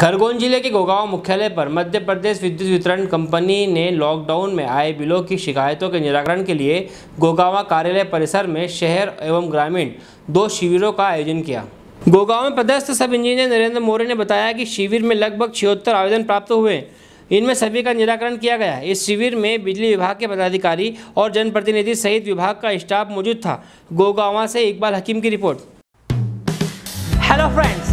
खरगोन जिले के गोगावा मुख्यालय पर मध्य प्रदेश विद्युत वितरण कंपनी ने लॉकडाउन में आए बिलों की शिकायतों के निराकरण के लिए गोगावा कार्यालय परिसर में शहर एवं ग्रामीण दो शिविरों का आयोजन किया। गोगावा में पदस्थ सब इंजीनियर नरेंद्र मोरे ने बताया कि शिविर में लगभग 76 आवेदन प्राप्त हुए, इनमें सभी का निराकरण किया गया। इस शिविर में बिजली विभाग के पदाधिकारी और जनप्रतिनिधि सहित विभाग का स्टाफ मौजूद था। गोगावा से इकबाल हकीम की रिपोर्ट। Hello friends,